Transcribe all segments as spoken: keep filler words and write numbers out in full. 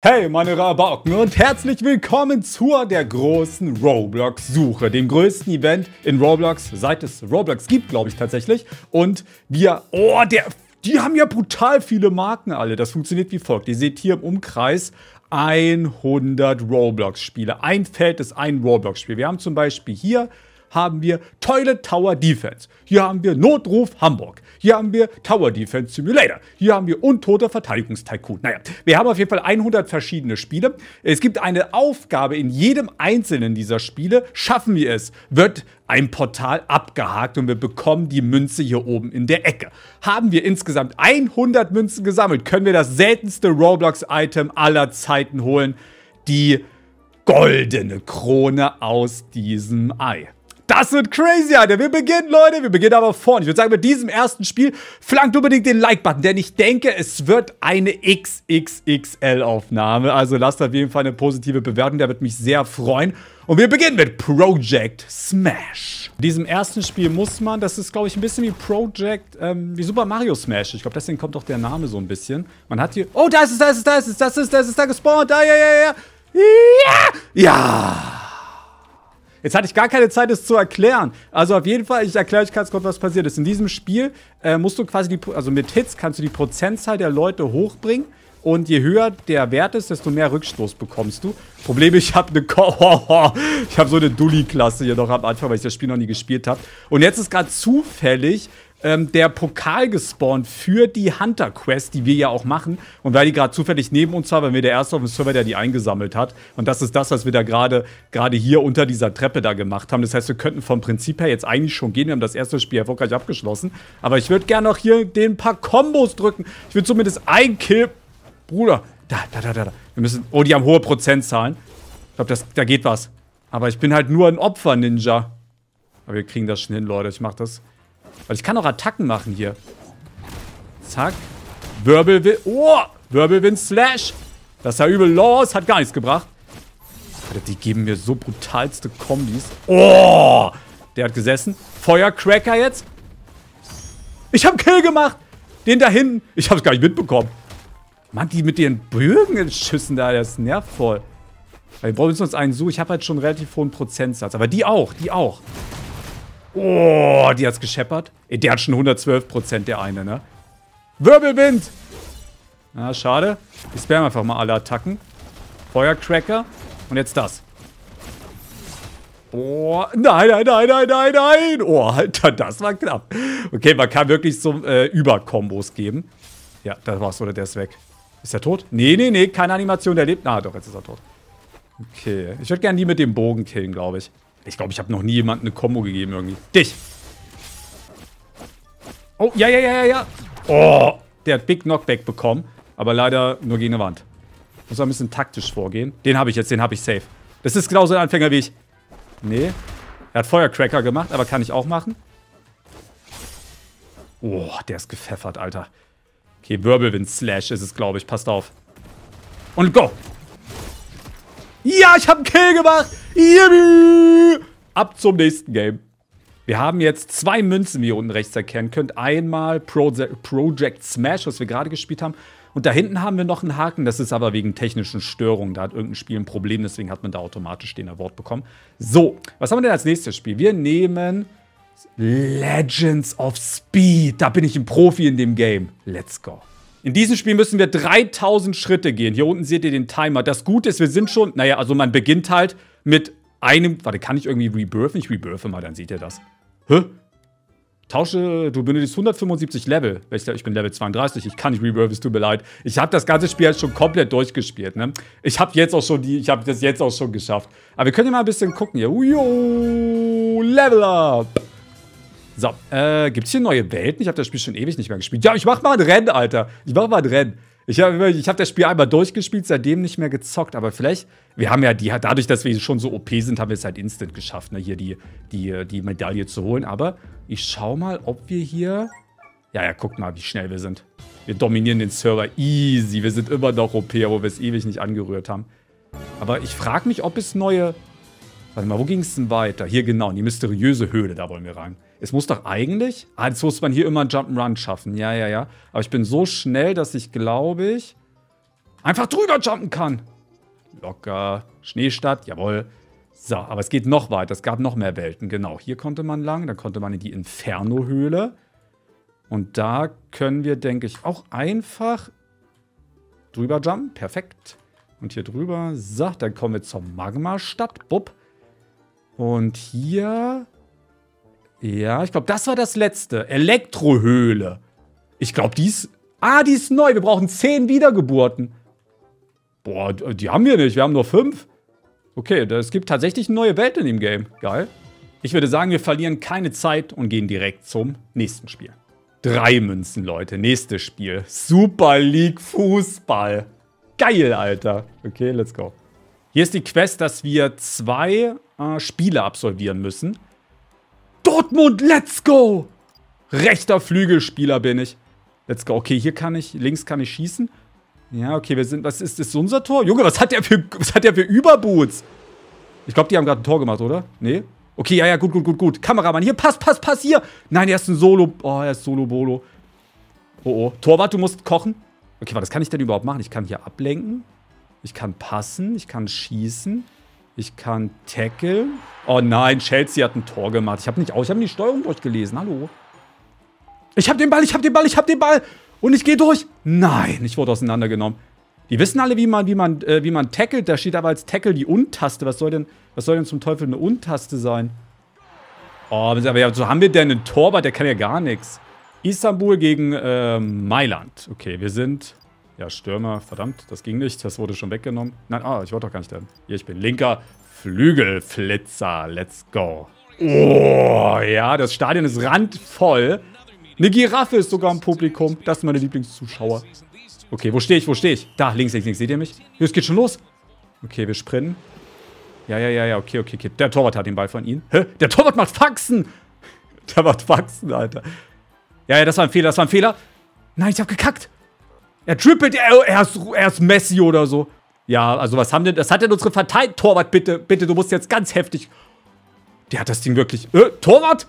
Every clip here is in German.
Hey meine Rabauken und herzlich willkommen zur der großen Roblox-Suche, dem größten Event in Roblox, seit es Roblox gibt, glaube ich tatsächlich. Und wir, oh, der, die haben ja brutal viele Marken alle. Das funktioniert wie folgt. Ihr seht hier im Umkreis hundert Roblox-Spiele. Ein Feld ist ein Roblox-Spiel. Wir haben zum Beispiel hier, haben wir Toilet Tower Defense. Hier haben wir Notruf Hamburg. Hier haben wir Tower Defense Simulator. Hier haben wir Untote Verteidigungs Tycoon. Naja, wir haben auf jeden Fall hundert verschiedene Spiele. Es gibt eine Aufgabe in jedem einzelnen dieser Spiele. Schaffen wir es, wird ein Portal abgehakt und wir bekommen die Münze hier oben in der Ecke. Haben wir insgesamt hundert Münzen gesammelt, können wir das seltenste Roblox-Item aller Zeiten holen. Die goldene Krone aus diesem Ei. Das wird crazy, Alter. Wir beginnen, Leute. Wir beginnen aber vorne. Ich würde sagen, mit diesem ersten Spiel flankt unbedingt den Like-Button, denn ich denke, es wird eine X X X L-Aufnahme. Also lasst auf jeden Fall eine positive Bewertung. Der wird mich sehr freuen. Und wir beginnen mit Project Smash. In diesem ersten Spiel muss man, das ist, glaube ich, ein bisschen wie Project, ähm, wie Super Mario Smash. Ich glaube, deswegen kommt auch der Name so ein bisschen. Man hat hier, oh, da ist es, da ist es, da ist es, das ist, das ist da gespawnt. Ah, ja, ja, ja. Ja! Ja! Jetzt hatte ich gar keine Zeit, es zu erklären. Also auf jeden Fall, ich erkläre euch ganz kurz, was passiert ist. In diesem Spiel äh, musst du quasi, die, also mit Hits kannst du die Prozentzahl der Leute hochbringen. Und je höher der Wert ist, desto mehr Rückstoß bekommst du. Problem, ich habe eine Ko ich habe so eine Dulli-Klasse hier noch am Anfang, weil ich das Spiel noch nie gespielt habe. Und jetzt ist gerade zufällig ähm, der Pokal gespawnt für die Hunter-Quest, die wir ja auch machen. Und weil die gerade zufällig neben uns war, waren wir der Erste auf dem Server, der die eingesammelt hat. Und das ist das, was wir da gerade gerade hier unter dieser Treppe da gemacht haben. Das heißt, wir könnten vom Prinzip her jetzt eigentlich schon gehen. Wir haben das erste Spiel erfolgreich abgeschlossen. Aber ich würde gerne noch hier den paar Kombos drücken. Ich würde zumindest ein Kill... Bruder, da, da, da, da. Wir müssen. Oh, die haben hohe Prozentzahlen. Ich glaube, da geht was. Aber ich bin halt nur ein Opfer-Ninja. Aber wir kriegen das schon hin, Leute. Ich mach das. Weil ich kann auch Attacken machen hier. Zack. Wirbelwind. Oh! Wirbelwind Slash. Das ist ja übel los. Hat gar nichts gebracht. Alter, die geben mir so brutalste Kombis. Oh! Der hat gesessen. Feuercracker jetzt. Ich hab Kill gemacht. Den da hinten. Ich hab's gar nicht mitbekommen. Mann, die mit ihren Bögenschüssen da, das nervt voll. Wir brauchen uns einen so. Ich habe halt schon einen relativ hohen Prozentsatz. Aber die auch, die auch. Oh, die hat's gescheppert. Ey, der hat schon hundertzwölf Prozent, der eine, ne? Wirbelwind! Na, schade. Ich spam einfach mal alle Attacken. Feuercracker. Und jetzt das. Oh, nein, nein, nein, nein, nein, nein. Oh, Alter, das war knapp. Okay, man kann wirklich so äh, Überkombos geben. Ja, das war's, oder der ist weg. Ist er tot? Nee, nee, nee, keine Animation, der lebt. Na, doch, jetzt ist er tot. Okay, ich würde gerne die mit dem Bogen killen, glaube ich. Ich glaube, ich habe noch nie jemandem eine Kombo gegeben irgendwie. Dich! Oh, ja, ja, ja, ja, ja. Oh, der hat Big Knockback bekommen, aber leider nur gegen eine Wand. Muss ein bisschen taktisch vorgehen. Den habe ich jetzt, den habe ich safe. Das ist genauso ein Anfänger wie ich. Nee, er hat Feuercracker gemacht, aber kann ich auch machen. Oh, der ist gepfeffert, Alter. Okay, Wirbelwind-Slash ist es, glaube ich. Passt auf. Und go! Ja, ich habe einen Kill gemacht! Yippie! Ab zum nächsten Game. Wir haben jetzt zwei Münzen, wie ihr unten rechts erkennen könnt. Einmal Proze- Project Smash, was wir gerade gespielt haben. Und da hinten haben wir noch einen Haken. Das ist aber wegen technischen Störungen. Da hat irgendein Spiel ein Problem. Deswegen hat man da automatisch den Award bekommen. So, was haben wir denn als nächstes Spiel? Wir nehmen... Legends of Speed. Da bin ich ein Profi in dem Game. Let's go. In diesem Spiel müssen wir dreitausend Schritte gehen. Hier unten seht ihr den Timer. Das Gute ist, wir sind schon... Naja, also man beginnt halt mit einem... Warte, kann ich irgendwie rebirthen? Ich rebirthe mal, dann seht ihr das. Hä? Tausche... Du benötigst hundertfünfundsiebzig Level. Ich bin Level zweiunddreißig. Ich kann nicht rebirthen, es tut mir leid. Ich habe das ganze Spiel jetzt schon komplett durchgespielt, ne? Ich habe jetzt auch schon die... Ich habe das jetzt auch schon geschafft. Aber wir können ja mal ein bisschen gucken hier. Yo, Level Up! So, äh, gibt's hier neue Welten? Ich habe das Spiel schon ewig nicht mehr gespielt. Ja, ich mach mal ein Rennen, Alter. Ich mach mal ein Rennen. Ich habe ich hab das Spiel einmal durchgespielt, seitdem nicht mehr gezockt. Aber vielleicht, wir haben ja die, dadurch, dass wir schon so O P sind, haben wir es halt instant geschafft, ne, hier die, die, die Medaille zu holen. Aber ich schau mal, ob wir hier... Ja, ja, guckt mal, wie schnell wir sind. Wir dominieren den Server easy. Wir sind immer noch O P, wo wir es ewig nicht angerührt haben. Aber ich frage mich, ob es neue... Warte mal, wo ging's denn weiter? Hier genau, in die mysteriöse Höhle, da wollen wir rein. Es muss doch eigentlich... Ah, jetzt muss man hier immer einen Jump'n'Run schaffen. Ja, ja, ja. Aber ich bin so schnell, dass ich glaube ich... einfach drüber jumpen kann. Locker. Schneestadt, jawohl. So, aber es geht noch weiter. Es gab noch mehr Welten. Genau, hier konnte man lang. Dann konnte man in die Inferno-Höhle. Und da können wir, denke ich, auch einfach drüber jumpen. Perfekt. Und hier drüber. So, dann kommen wir zur Magma-Stadt. Bupp. Und hier... Ja, ich glaube, das war das letzte. Elektrohöhle. Ich glaube, die ist... Ah, die ist neu. Wir brauchen zehn Wiedergeburten. Boah, die haben wir nicht. Wir haben nur fünf. Okay, es gibt tatsächlich neue Welt in dem Game. Geil. Ich würde sagen, wir verlieren keine Zeit und gehen direkt zum nächsten Spiel. Drei Münzen, Leute. Nächstes Spiel. Super League Fußball. Geil, Alter. Okay, let's go. Hier ist die Quest, dass wir zwei äh, Spiele absolvieren müssen. Dortmund, let's go! Rechter Flügelspieler bin ich. Let's go. Okay, hier kann ich, links kann ich schießen. Ja, okay, wir sind, was ist, ist unser Tor? Junge, was hat der für, was hat der für Überboots? Ich glaube, die haben gerade ein Tor gemacht, oder? Nee? Okay, ja, ja, gut, gut, gut, gut. Kameramann, hier, pass, pass, pass, hier. Nein, er ist ein Solo, oh, er ist Solo-Bolo. Oh, oh. Torwart, du musst kochen. Okay, warte, was kann ich denn überhaupt machen? Ich kann hier ablenken. Ich kann passen, ich kann schießen. Ich kann tackeln. Oh nein, Chelsea hat ein Tor gemacht. Ich habe nicht, ich habe die Steuerung durchgelesen. Hallo. Ich habe den Ball, ich habe den Ball, ich habe den Ball. Und ich gehe durch. Nein, ich wurde auseinandergenommen. Die wissen alle, wie man, wie man, äh, wie man tackelt. Da steht aber als Tackle die Untaste. Was soll denn, was soll denn zum Teufel eine Untaste sein? Oh, aber ja, so haben wir denn einen Torwart, der kann ja gar nichts. Istanbul gegen äh, Mailand. Okay, wir sind. Ja, Stürmer, verdammt, das ging nicht, das wurde schon weggenommen. Nein, ah, ich wollte doch gar nicht da. Hier, ich bin linker Flügelflitzer, let's go. Oh, ja, das Stadion ist randvoll. Eine Giraffe ist sogar im Publikum, das sind meine Lieblingszuschauer. Okay, wo stehe ich, wo stehe ich? Da, links, links, links, seht ihr mich? Es geht schon los. Okay, wir sprinten. Ja, ja, ja, ja, okay, okay, okay. Der Torwart hat den Ball von Ihnen. Hä? Der Torwart macht Faxen! Der macht Faxen, Alter. Ja, ja, das war ein Fehler, das war ein Fehler. Nein, ich hab gekackt. Er trippelt, er, er, ist, er ist Messi oder so. Ja, also was haben denn, das hat denn unsere Verteidigung. Torwart, bitte, bitte, du musst jetzt ganz heftig. Der hat das Ding wirklich, äh, Torwart?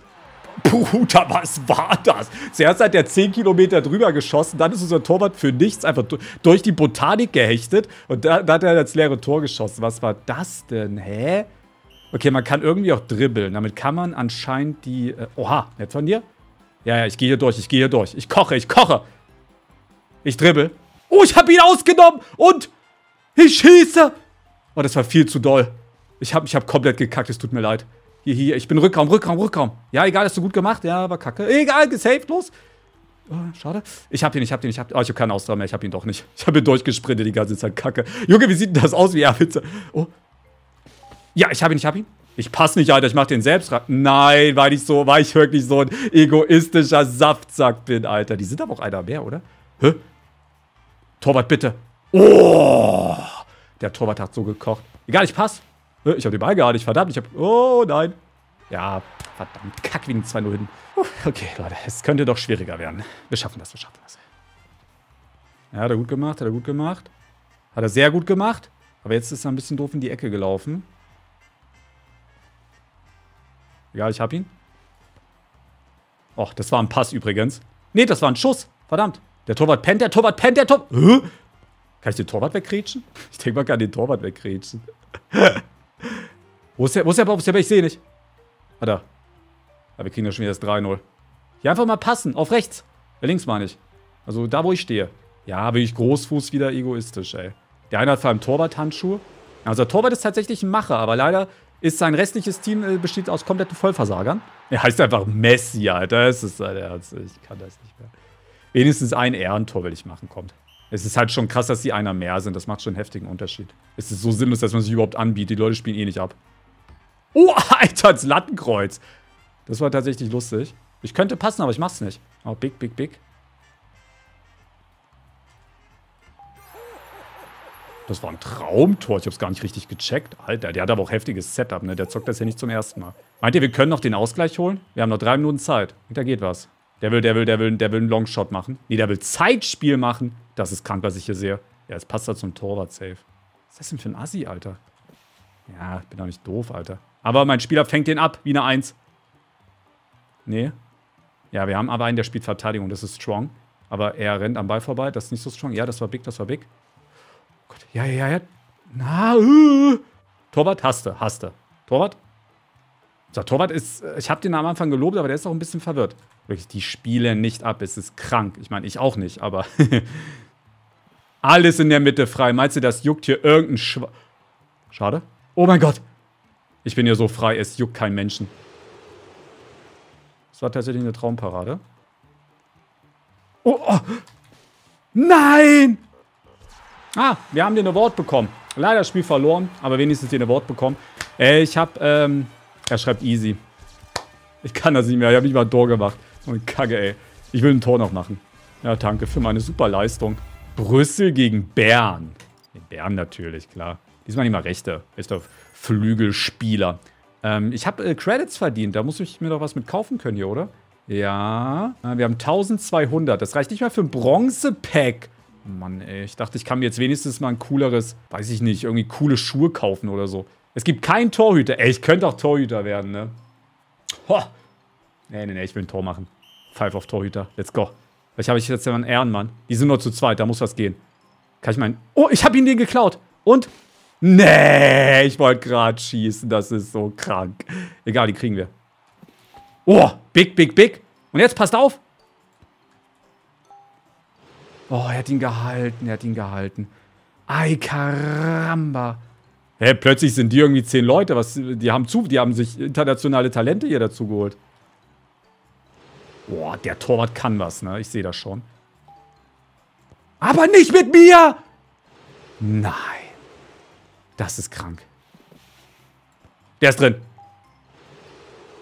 Bruder, was war das? Zuerst hat er zehn Kilometer drüber geschossen, dann ist unser Torwart für nichts einfach durch die Botanik gehechtet. Und da, da hat er das leere Tor geschossen. Was war das denn, hä? Okay, man kann irgendwie auch dribbeln. Damit kann man anscheinend die, äh, oha, nett von dir? Ja, ja, ich gehe hier durch, ich gehe hier durch. Ich koche, ich koche. Ich dribbel. Oh, ich habe ihn ausgenommen. Und ich schieße. Oh, das war viel zu doll. Ich habe ich hab komplett gekackt. Es tut mir leid. Hier, hier. Ich bin Rückraum, Rückraum, Rückraum. Ja, egal. Hast du gut gemacht. Ja, war kacke. Egal. Gesaved. Los. Oh, schade. Ich habe ihn, ich habe den, ich habe. Oh, ich habe keinen Ausdauer mehr. Ich habe ihn doch nicht. Ich habe ihn durchgesprintet die ganze Zeit. Kacke. Junge, wie sieht denn das aus? Wie er bitte. Oh. Ja, ich habe ihn, ich habe ihn. Ich passe nicht, Alter. Ich mache den selbst rein. Nein, weil ich so, weil ich wirklich so ein egoistischer Saftsack bin, Alter. Die sind aber auch einer mehr, oder? Hä? Torwart, bitte. Oh! Der Torwart hat so gekocht. Egal, ich pass. Ich habe den Ball gehalten. Ich verdammt, ich habe... Oh, nein. Ja, verdammt. Kack wegen zwei null hinten. Okay, Leute. Es könnte doch schwieriger werden. Wir schaffen das, wir schaffen das. Ja, hat er gut gemacht, hat er gut gemacht. Hat er sehr gut gemacht. Aber jetzt ist er ein bisschen doof in die Ecke gelaufen. Egal, ich hab ihn. Och, das war ein Pass übrigens. Nee, das war ein Schuss. Verdammt. Der Torwart pennt, der Torwart pennt, der Torwart... Hä? Kann ich den Torwart wegkretschen? Ich denke, man kann den Torwart wegkretschen. Wo ist der? Wo ist der? Wo ist der? Ich sehe nicht. Ah, da. Ja, wir kriegen ja schon wieder das drei null. Hier einfach mal passen. Auf rechts. Ja, links meine ich. Also da, wo ich stehe. Ja, bin ich Großfuß wieder egoistisch, ey. Der eine hat vor allem Torwart-Handschuhe. Also der Torwart ist tatsächlich ein Macher, aber leider ist sein restliches Team äh, besteht aus kompletten Vollversagern. Er heißt einfach Messi, Alter. Das ist sein Ernst. Ich kann das nicht mehr. Wenigstens ein Ehrentor will ich machen, kommt. Es ist halt schon krass, dass die einer mehr sind. Das macht schon einen heftigen Unterschied. Es ist so sinnlos, dass man sich überhaupt anbietet. Die Leute spielen eh nicht ab. Oh, Alter, das Lattenkreuz. Das war tatsächlich lustig. Ich könnte passen, aber ich mach's nicht. Oh, big, big, big. Das war ein Traumtor. Ich hab's gar nicht richtig gecheckt. Alter, der hat aber auch heftiges Setup, ne? Der zockt das ja nicht zum ersten Mal. Meint ihr, wir können noch den Ausgleich holen? Wir haben noch drei Minuten Zeit. Und da geht was. Der will, der will, der will, der will einen Longshot machen. Nee, der will Zeitspiel machen. Das ist krank, was ich hier sehe. Ja, jetzt passt er zum Torwart safe. Was ist das denn für ein Assi, Alter? Ja, ich bin doch nicht doof, Alter. Aber mein Spieler fängt den ab, wie eine eins. Nee. Ja, wir haben aber einen, der spielt Verteidigung. Das ist strong. Aber er rennt am Ball vorbei. Das ist nicht so strong. Ja, das war big, das war big. Ja, ja, ja. Na, uh. Torwart, haste, haste. Torwart? So, Torwart ist, ich habe den am Anfang gelobt, aber der ist auch ein bisschen verwirrt. Wirklich, die spielen nicht ab, es ist krank. Ich meine, ich auch nicht, aber alles in der Mitte frei. Meinst du, das juckt hier irgendein Schwa... Schade. Oh mein Gott. Ich bin hier so frei, es juckt keinen Menschen. Das war tatsächlich eine Traumparade. Oh, oh. Nein! Ah, wir haben den Award bekommen. Leider das Spiel verloren, aber wenigstens den Award bekommen. Äh, ich hab, ähm... Er schreibt easy. Ich kann das nicht mehr. Ich habe nicht mal ein Tor gemacht. So eine Kacke, ey. Ich will ein Tor noch machen. Ja, danke für meine super Leistung. Brüssel gegen Bern. In Bern natürlich, klar. Diesmal nicht mal Rechte. Ist doch Flügelspieler. Ähm, ich habe äh, Credits verdient. Da muss ich mir doch was mit kaufen können hier, oder? Ja. Äh, wir haben zwölfhundert. Das reicht nicht mal für ein Bronze-Pack. Mann, ey. Ich dachte, ich kann mir jetzt wenigstens mal ein cooleres, weiß ich nicht, irgendwie coole Schuhe kaufen oder so. Es gibt keinen Torhüter. Ey, ich könnte auch Torhüter werden, ne? Ho! Nee, nee, nee, ich will ein Tor machen. Pfeif auf Torhüter. Let's go. Vielleicht habe ich jetzt ja einen Ehrenmann. Die sind nur zu zweit, da muss was gehen. Kann ich meinen... Oh, ich habe ihn den geklaut. Und? Nee, ich wollte gerade schießen. Das ist so krank. Egal, die kriegen wir. Oh, big, big, big. Und jetzt passt auf. Oh, er hat ihn gehalten. Er hat ihn gehalten. Ay, caramba. Hä, hey, plötzlich sind die irgendwie zehn Leute. Was, die, haben zu, die haben sich internationale Talente hier dazu geholt. Boah, der Torwart kann was, ne? Ich sehe das schon. Aber nicht mit mir! Nein. Das ist krank. Der ist drin.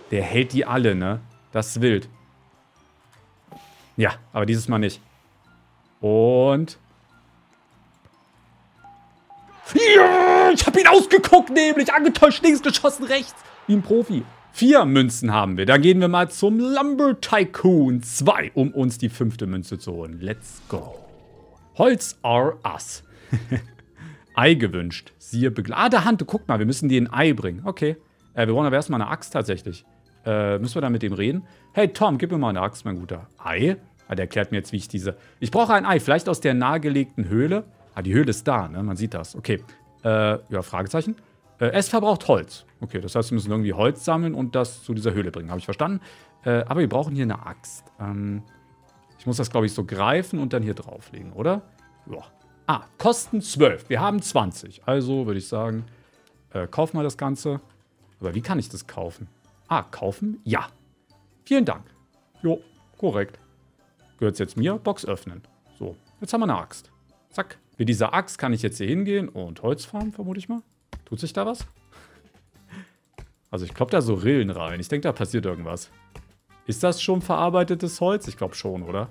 Der hält die alle, ne? Das ist wild. Ja, aber dieses Mal nicht. Und... Ja, ich habe ihn ausgeguckt, nämlich angetäuscht, links geschossen, rechts. Wie ein Profi. Vier Münzen haben wir. Dann gehen wir mal zum Lumber Tycoon zwei, um uns die fünfte Münze zu holen. Let's go. Holz are us. Ei gewünscht. Siehe Begleiter. Ah, der Hand, guck mal, wir müssen dir ein Ei bringen. Okay. Äh, wir brauchen aber erstmal eine Axt tatsächlich. Äh, müssen wir da mit dem reden? Hey, Tom, gib mir mal eine Axt, mein guter. Ei? Ah, der erklärt mir jetzt, wie ich diese... Ich brauche ein Ei, vielleicht aus der nahegelegten Höhle. Ah, die Höhle ist da, ne? Man sieht das. Okay. Äh, ja, Fragezeichen. Äh, es verbraucht Holz. Okay, das heißt, wir müssen irgendwie Holz sammeln und das zu dieser Höhle bringen. Habe ich verstanden. Äh, aber wir brauchen hier eine Axt. Ähm, ich muss das, glaube ich, so greifen und dann hier drauflegen, oder? Ja. Ah, Kosten zwölf. Wir haben zwanzig. Also würde ich sagen, äh, kauf mal das Ganze. Aber wie kann ich das kaufen? Ah, kaufen? Ja. Vielen Dank. Jo, korrekt. Gehört es jetzt mir? Box öffnen. So, jetzt haben wir eine Axt. Zack. Mit dieser Axt kann ich jetzt hier hingehen und Holz farmen, vermute ich mal. Tut sich da was? Also ich klopp da so Rillen rein. Ich denke, da passiert irgendwas. Ist das schon verarbeitetes Holz? Ich glaube schon, oder?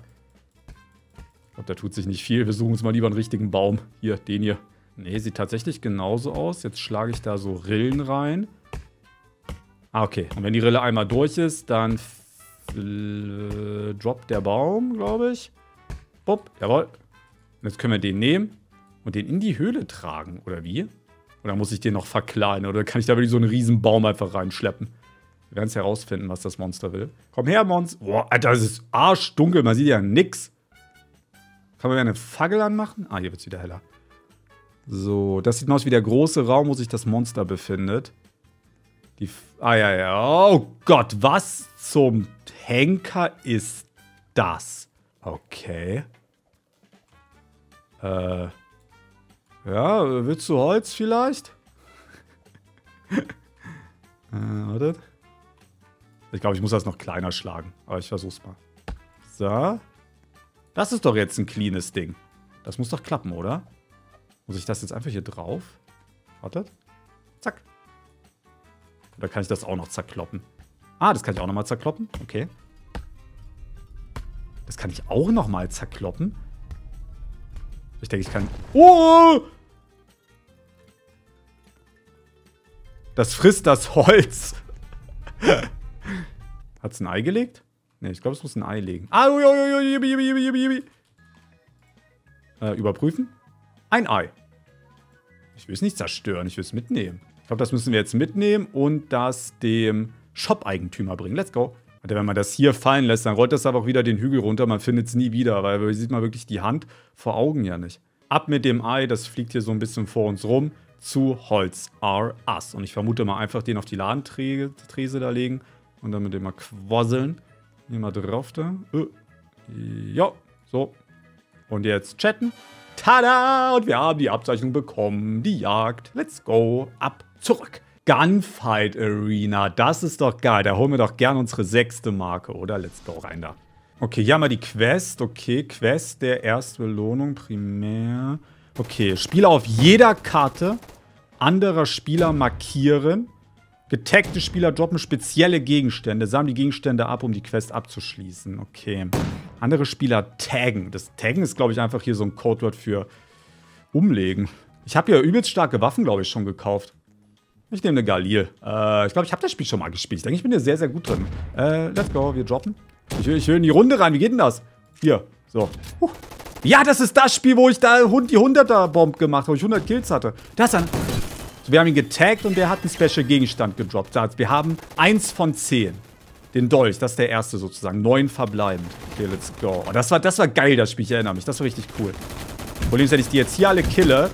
Ich glaube, da tut sich nicht viel. Wir suchen uns mal lieber einen richtigen Baum. Hier, den hier. Ne, sieht tatsächlich genauso aus. Jetzt schlage ich da so Rillen rein. Ah, okay. Und wenn die Rille einmal durch ist, dann droppt der Baum, glaube ich. Bupp, jawohl. Jetzt können wir den nehmen und den in die Höhle tragen, oder wie? Oder muss ich den noch verkleinern? Oder kann ich da wirklich so einen riesen Baum einfach reinschleppen? Wir werden es herausfinden, was das Monster will. Komm her, Monster. Boah, Alter, das ist arschdunkel. Man sieht ja nix. Kann man eine Fackel anmachen? Ah, hier wird es wieder heller. So, das sieht mal aus wie der große Raum, wo sich das Monster befindet. Die F ah, ja, ja. Oh Gott, was zum Henker ist das? Okay. Äh, ja, willst du Holz vielleicht? äh, warte. Ich glaube, ich muss das noch kleiner schlagen. Aber ich versuch's mal. So. Das ist doch jetzt ein cleanes Ding. Das muss doch klappen, oder? Muss ich das jetzt einfach hier drauf? Wartet. Zack. Oder kann ich das auch noch zerkloppen? Ah, das kann ich auch nochmal zerkloppen. Okay. Das kann ich auch nochmal zerkloppen. Ich denke, ich kann... Oh! Das frisst das Holz. Hat es ein Ei gelegt? Ne, ich glaube, es muss ein Ei legen. Ah, ui, ui, ui, ui, ui, ui. Äh, überprüfen. Ein Ei. Ich will es nicht zerstören, ich will es mitnehmen. Ich glaube, das müssen wir jetzt mitnehmen und das dem Shop-Eigentümer bringen. Let's go. Wenn man das hier fallen lässt, dann rollt das aber auch wieder den Hügel runter. Man findet es nie wieder, weil man sieht mal wirklich die Hand vor Augen ja nicht. ab mit dem Ei, das fliegt hier so ein bisschen vor uns rum, zu Holz R Us. Und ich vermute mal einfach den auf die Ladentrese da legen und dann mit dem mal quasseln. Hier mal drauf da. Äh. Ja, so. Und jetzt chatten. Tada! Und wir haben die Abzeichnung bekommen. Die Jagd. Let's go. Ab, zurück. Gunfight Arena. Das ist doch geil. Da holen wir doch gern unsere sechste Marke, oder? Let's go rein da. Okay, hier haben wir die Quest. Okay, Quest der Erstbelohnung. Primär. Okay, Spieler auf jeder Karte. Anderer Spieler markieren. Getaggte Spieler droppen spezielle Gegenstände. Sammeln die Gegenstände ab, um die Quest abzuschließen. Okay. Andere Spieler taggen. Das Taggen ist, glaube ich, einfach hier so ein Codewort für umlegen. Ich habe hier übelst starke Waffen, glaube ich, schon gekauft. Ich nehme eine Galil. Äh, ich glaube, ich habe das Spiel schon mal gespielt. Ich denke, ich bin hier sehr, sehr gut drin. Äh, let's go. Wir droppen. Ich, ich höre in die Runde rein. Wie geht denn das? Hier. So. Huh. Ja, das ist das Spiel, wo ich da die hunderter-Bomb gemacht habe, wo ich hundert Kills hatte. Das dann. So, wir haben ihn getaggt und der hat einen Special-Gegenstand gedroppt. Wir haben eins von zehn. Den Dolch, das ist der erste sozusagen. neun verbleibend. Okay, let's go. Oh, das war, das war geil, das Spiel. Ich erinnere mich. Das war richtig cool. Problem ist, wenn ich die jetzt hier alle kille,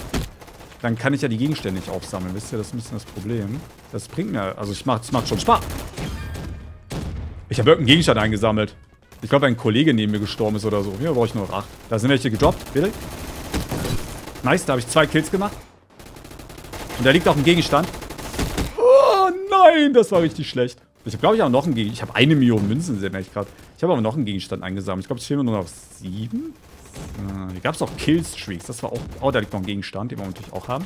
dann kann ich ja die Gegenstände nicht aufsammeln. Wisst ihr, das ist ein bisschen das Problem. Das bringt mir... Also, ich mach, das macht schon Spaß. Ich habe irgendeinen Gegenstand eingesammelt. Ich glaube, ein Kollege neben mir gestorben ist oder so. Hier brauche ich nur noch acht. Da sind welche gedroppt. Bitte. Nice, da habe ich zwei Kills gemacht. Und da liegt auch ein Gegenstand. Oh nein, das war richtig schlecht. Ich habe, glaube ich, auch noch einen Gegenstand. Ich habe eine Million Münzen, sehe ich gerade. Ich habe aber noch einen Gegenstand eingesammelt. Ich glaube, es fehlen nur noch sieben. Ah, hier gab es auch Killstreaks. Das war auch... Oh, da liegt noch ein Gegenstand, den wir natürlich auch haben.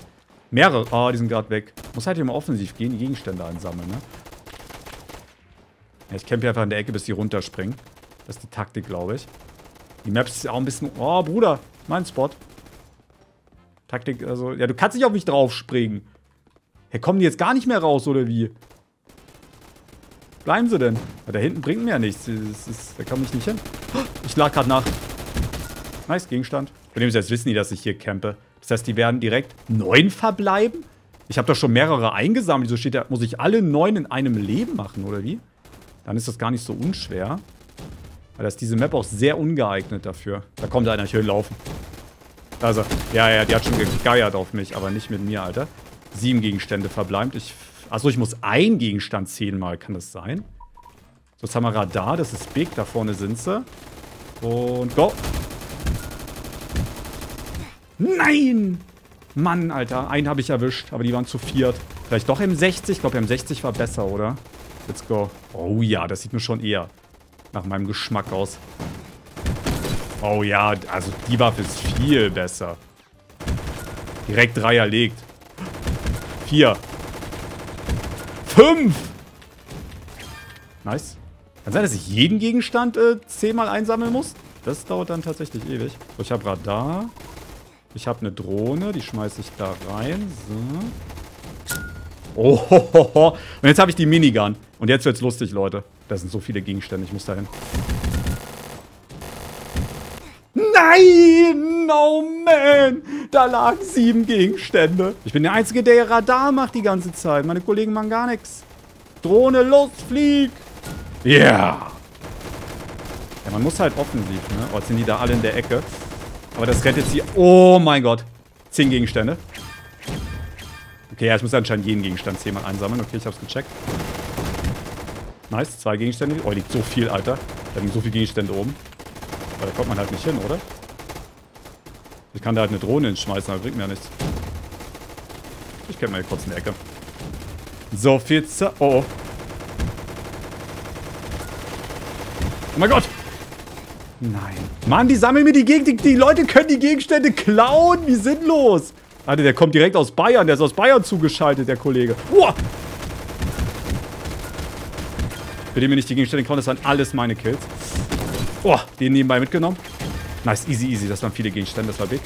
Mehrere. Oh, die sind gerade weg. Muss halt immer offensiv gehen, die Gegenstände einsammeln, ne? Ja, ich campe hier einfach in der Ecke, bis die runterspringen. Das ist die Taktik, glaube ich. Die Map ist auch ein bisschen... Oh, Bruder, mein Spot. Taktik, also... Ja, du kannst nicht auf mich draufspringen. Hey, kommen die jetzt gar nicht mehr raus, oder wie? Bleiben sie denn? Ja, da hinten bringt mir ja nichts. Das ist, da komme ich nicht hin. Ich lag gerade nach. Nice, Gegenstand. Von dem jetzt wissen die, dass ich hier campe. Das heißt, die werden direkt neun verbleiben? Ich habe doch schon mehrere eingesammelt. Wieso steht da, muss ich alle neun in einem Leben machen, oder wie? Dann ist das gar nicht so unschwer. Weil da ist diese Map auch sehr ungeeignet dafür. Da kommt einer, ich höre laufen. Also, ja, ja, die hat schon gegeiert auf mich, aber nicht mit mir, Alter. Sieben Gegenstände verbleibt. Ich... Achso, ich muss ein Gegenstand zehnmal, kann das sein? So, jetzt haben wir Radar, das ist big, da vorne sind sie. Und go! Nein! Mann, Alter, einen habe ich erwischt, aber die waren zu viert. Vielleicht doch M sechzig? Ich glaube, M sechzig war besser, oder? Let's go. Oh ja, das sieht mir schon eher nach meinem Geschmack aus. Oh ja, also die Waffe ist viel besser. Direkt drei erlegt. Vier. Fünf! Nice. Kann sein, dass ich jeden Gegenstand äh, zehnmal einsammeln muss? Das dauert dann tatsächlich ewig. So, ich habe Radar. Ich habe eine Drohne. Die schmeiße ich da rein. So. Oh, ho, ho, ho. Und jetzt habe ich die Minigun. Und jetzt wird's lustig, Leute. Da sind so viele Gegenstände. Ich muss da hin. Nein! Oh, man! Da lagen sieben Gegenstände. Ich bin der Einzige, der hier Radar macht die ganze Zeit. Meine Kollegen machen gar nichts. Drohne, los, flieg! Yeah! Ja, man muss halt offensiv, ne? Oh, jetzt sind die da alle in der Ecke. Aber das rettet sie... Oh mein Gott. Zehn Gegenstände. Okay, ja, ich muss anscheinend jeden Gegenstand zehnmal einsammeln. Okay, ich hab's gecheckt. Nice, zwei Gegenstände. Oh, liegt so viel, Alter. Da liegen so viele Gegenstände oben. Aber da kommt man halt nicht hin, oder? Ich kann da halt eine Drohne hinschmeißen, aber bringt mir ja nichts. Ich kämpfe mal hier kurz in die Ecke. So viel zu... Oh, oh. Oh mein Gott! Nein. Mann, die sammeln mir die Gegend. Die Leute können die Gegenstände klauen. Wie sinnlos. Alter, der kommt direkt aus Bayern. Der ist aus Bayern zugeschaltet, der Kollege. Uah! Bitte mir nicht die Gegenstände klauen. Das waren alles meine Kills. Oh, den nebenbei mitgenommen. Nice, easy, easy. Das waren viele Gegenstände, das war big.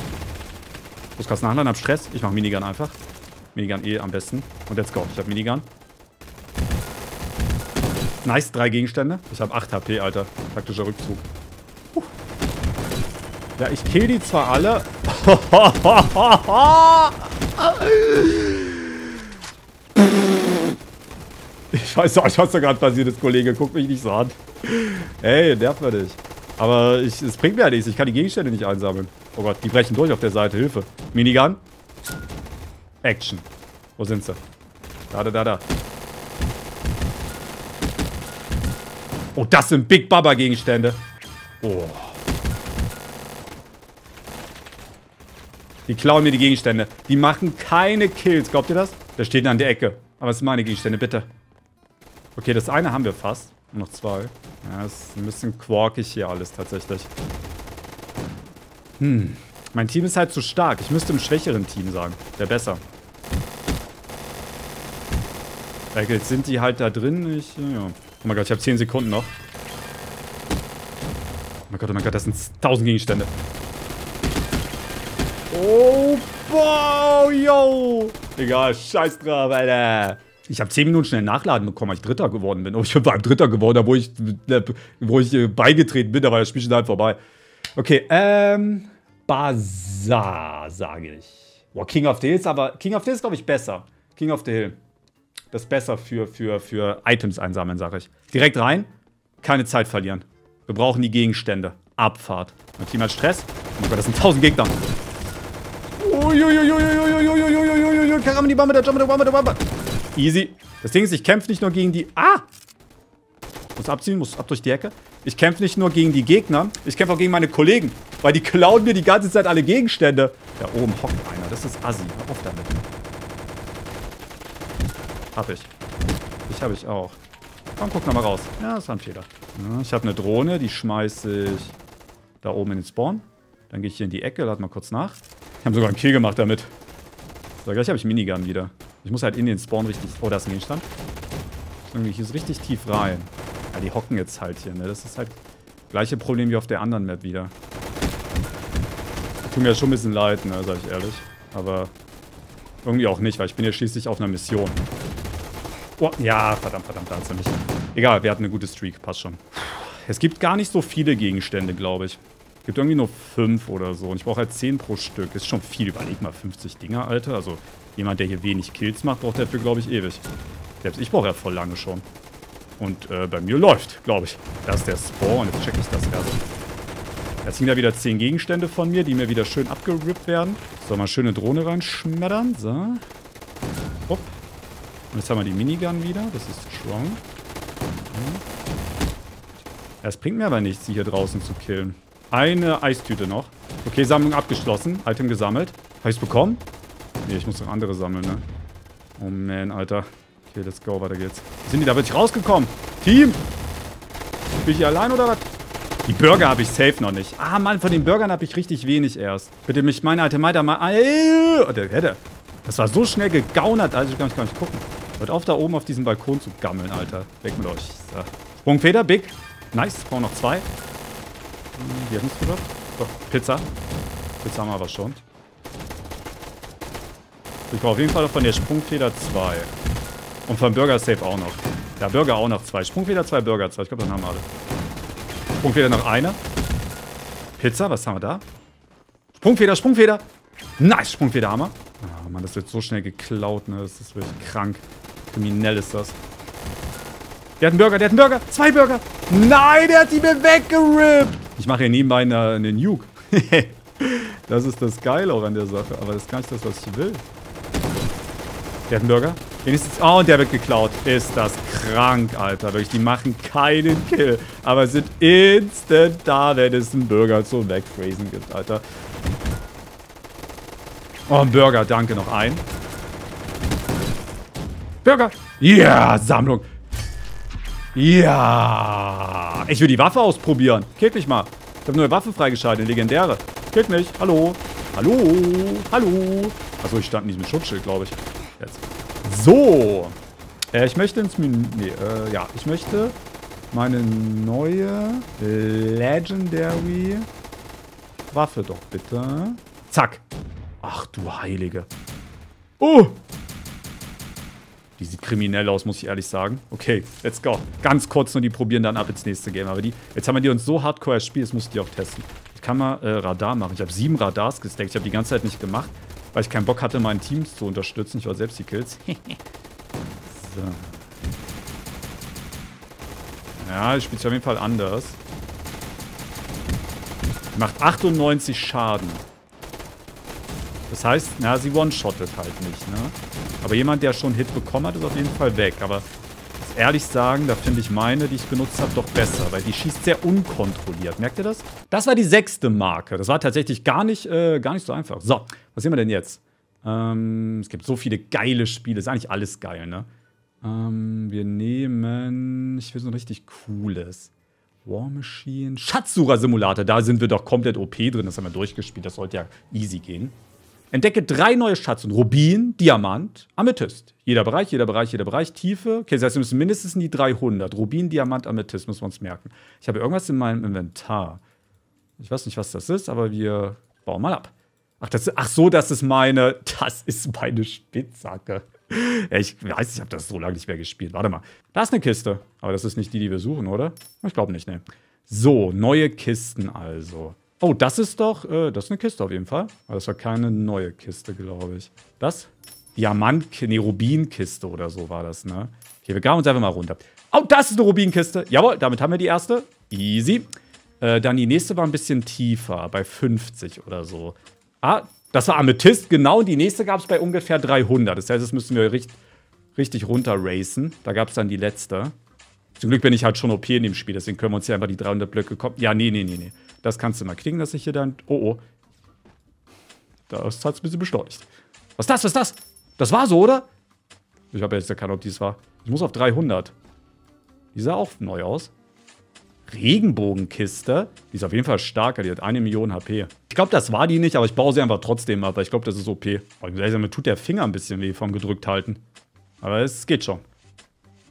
Muss krass nachladen, hab Stress. Ich mach Minigun einfach. Minigun eh am besten. Und let's go. Ich hab Minigun. Nice, drei Gegenstände. Ich hab acht H P, Alter. Taktischer Rückzug. Puh. Ja, ich kill die zwar alle. Ich weiß auch nicht, was da gerade passiert ist, Kollege. Guck mich nicht so an. Ey, nervt mich. Aber ich, es bringt mir ja nichts. Ich kann die Gegenstände nicht einsammeln. Oh Gott, die brechen durch auf der Seite. Hilfe. Minigun. Action. Wo sind sie? Da, da, da, da. Oh, das sind Big Baba-Gegenstände. Oh. Die klauen mir die Gegenstände. Die machen keine Kills. Glaubt ihr das? Da steht an der Ecke. Aber es sind meine Gegenstände, bitte. Okay, das eine haben wir fast. Noch zwei. Ja, das ist ein bisschen quarkig hier alles tatsächlich. Hm. Mein Team ist halt zu stark. Ich müsste im schwächeren Team sagen. Wäre besser. Ja, jetzt sind die halt da drin. Ich, ja. Oh mein Gott, ich habe zehn Sekunden noch. Oh mein Gott, oh mein Gott, das sind tausend Gegenstände. Oh, wow, yo. Egal, scheiß drauf, Alter. Ich habe zehn Minuten schnell nachladen bekommen, weil ich Dritter geworden bin. Oh, ich war Dritter geworden, da wo ich, wo ich äh, beigetreten bin, da war das Spiel schon halt vorbei. Okay, ähm, Bazaar, sage ich. Boah, King of the Hill ist aber, King of the Hill ist, glaube ich, besser. King of the Hill. Das ist besser für, für, für Items einsammeln, sage ich. Direkt rein, keine Zeit verlieren. Wir brauchen die Gegenstände. Abfahrt. Mein Team hat Stress. Oh mein Gott, das sind tausend Gegner. Easy. Das Ding ist, ich kämpfe nicht nur gegen die... Ah! Muss abziehen, muss ab durch die Ecke. Ich kämpfe nicht nur gegen die Gegner, ich kämpfe auch gegen meine Kollegen. Weil die klauen mir die ganze Zeit alle Gegenstände. Da oben hockt einer, das ist assi. Hör auf damit. Hab ich. Ich hab ich auch. Komm, guck nochmal raus. Ja, das war ein Fehler. Ja, ich habe eine Drohne, die schmeiße ich da oben in den Spawn. Dann gehe ich hier in die Ecke, lad mal kurz nach. Ich habe sogar einen Kill gemacht damit. So, gleich habe ich Minigun wieder. Ich muss halt in den Spawn richtig... Oh, da ist ein Gegenstand. Ich muss richtig tief rein. Ja, die hocken jetzt halt hier, ne? Das ist halt das gleiche Problem wie auf der anderen Map wieder. Tut mir schon ein bisschen leid, ne? Sag ich ehrlich. Aber irgendwie auch nicht, weil ich bin ja schließlich auf einer Mission. Oh, ja, verdammt, verdammt, da hat's ja nicht. Egal, wir hatten eine gute Streak, passt schon. Es gibt gar nicht so viele Gegenstände, glaube ich. Es gibt irgendwie nur fünf oder so. Und ich brauche halt zehn pro Stück. Ist schon viel. Überleg mal, fünfzig Dinger, Alter. Also jemand, der hier wenig Kills macht, braucht dafür, glaube ich, ewig. Selbst ich brauche ja voll lange schon. Und äh, bei mir läuft, glaube ich. Da ist der Spawn. Jetzt check ich das erst. Jetzt sind da wieder zehn Gegenstände von mir, die mir wieder schön abgerippt werden. So, mal schöne Drohne reinschmettern. So. Hopp. Und jetzt haben wir die Minigun wieder. Das ist strong. Es bringt mir aber nichts, sie hier draußen zu killen. Eine Eistüte noch. Okay, Sammlung abgeschlossen. Item gesammelt. Habe ich es bekommen? Nee, ich muss noch andere sammeln, ne? Oh man, Alter. Okay, let's go. Weiter geht's. Sind die da wirklich rausgekommen? Team! Bin ich hier allein oder was? Die Burger habe ich safe noch nicht. Ah, Mann, von den Burgern habe ich richtig wenig erst. Bitte mich meine alte Meiter mal... Oh, der hätte. Das war so schnell gegaunert, Alter. Ich kann mich gar nicht gucken. Hört auf, da oben auf diesem Balkon zu gammeln, Alter. Weg mit euch. So. Sprungfeder, big. Nice. Brauchen noch zwei. Wir haben es wieder. So, Pizza. Pizza haben wir aber schon. Ich brauche auf jeden Fall von der Sprungfeder zwei. Und vom Burger Safe auch noch. Ja, Burger auch noch zwei. Sprungfeder zwei, Burger zwei. Ich glaube, dann haben wir alle. Sprungfeder noch eine. Pizza, was haben wir da? Sprungfeder, Sprungfeder. Nice, Sprungfeder haben wir. Oh Mann, das wird so schnell geklaut, ne? Das ist wirklich krank. Kriminell ist das. Der hat einen Burger, der hat einen Burger. Zwei Burger. Nein, der hat die mir weggerippt. Ich mache hier nebenbei eine, eine Nuke. Das ist das Geile auch an der Sache. Aber das ist gar nicht das, was ich will. Der hat einen Burger. Oh, und der wird geklaut. Ist das krank, Alter. Wirklich, die machen keinen Kill. Aber sind instant da, wenn es einen Burger zum Wegfräsen gibt, Alter. Oh, ein Burger. Danke, noch ein. Burger. Ja, yeah, Sammlung. Ja, ich will die Waffe ausprobieren. Killt mich mal. Ich habe neue Waffe freigeschaltet, legendäre. Killt mich. Hallo. Hallo. Hallo. Achso, ich stand in diesem Schutzschild, glaube ich. Jetzt. So. Äh, ich möchte ins Menü. Nee, äh, ja. Ich möchte meine neue Legendary Waffe doch bitte. Zack. Ach du Heilige. Oh. Die sieht kriminell aus, muss ich ehrlich sagen. Okay, let's go. Ganz kurz nur die probieren, dann ab ins nächste Game. Aber die, jetzt haben wir die uns so hardcore erspielt, jetzt muss ich die auch testen. Ich kann mal äh, Radar machen. Ich habe sieben Radars gesteckt. Ich habe die ganze Zeit nicht gemacht, weil ich keinen Bock hatte, meinen Teams zu unterstützen. Ich war selbst die Kills. So. Ja, ich spiele es auf jeden Fall anders. Macht achtundneunzig Schaden. Das heißt, na, sie one-shottet halt nicht, ne? Aber jemand, der schon einen Hit bekommen hat, ist auf jeden Fall weg. Aber muss ehrlich sagen, da finde ich meine, die ich benutzt habe, doch besser. Weil die schießt sehr unkontrolliert. Merkt ihr das? Das war die sechste Marke. Das war tatsächlich gar nicht, äh, gar nicht so einfach. So, was sehen wir denn jetzt? Ähm, es gibt so viele geile Spiele. Ist eigentlich alles geil, ne? Ähm, wir nehmen... Ich will so ein richtig cooles... War Machine... Schatzsucher-Simulator. Da sind wir doch komplett O P drin. Das haben wir durchgespielt. Das sollte ja easy gehen. Entdecke drei neue Schatzsuchen. Rubin, Diamant, Amethyst. Jeder Bereich, jeder Bereich, jeder Bereich. Tiefe. Okay, das heißt, wir müssen mindestens in die dreihundert. Rubin, Diamant, Amethyst. Müssen wir uns merken. Ich habe irgendwas in meinem Inventar. Ich weiß nicht, was das ist, aber wir bauen mal ab. Ach, das, ach so, das ist meine... Das ist meine Spitzhacke. Ich weiß, ich habe das so lange nicht mehr gespielt. Warte mal. Da ist eine Kiste. Aber das ist nicht die, die wir suchen, oder? Ich glaube nicht, ne. So, neue Kisten also. Oh, das ist doch... Äh, das ist eine Kiste auf jeden Fall. Aber das war keine neue Kiste, glaube ich. Das? Diamant... Ne, Rubinkiste oder so war das, ne? Okay, wir graben uns einfach mal runter. Oh, das ist eine Rubinkiste. Jawohl, damit haben wir die erste. Easy. Äh, dann die nächste war ein bisschen tiefer. Bei fünfzig oder so. Ah, das war Amethyst, genau. Die nächste gab es bei ungefähr dreihundert. Das heißt, das müssen wir richt, richtig runter racen. Da gab es dann die letzte. Zum Glück bin ich halt schon O P in dem Spiel. Deswegen können wir uns hier einfach die dreihundert Blöcke... Ja, nee, nee, nee, nee. Das kannst du mal kriegen, dass ich hier dann... Oh, oh. Das hat's ein bisschen beschleunigt. Was ist das? Was ist das? Das war so, oder? Ich habe jetzt erkannt, ob dies war. Ich muss auf dreihundert. Die sah auch neu aus. Regenbogenkiste. Die ist auf jeden Fall starker. Die hat eine Million H P. Ich glaube, das war die nicht, aber ich baue sie einfach trotzdem ab. Ich glaube, das ist O P. Oh, mir tut der Finger ein bisschen weh vom gedrückt halten. Aber es geht schon.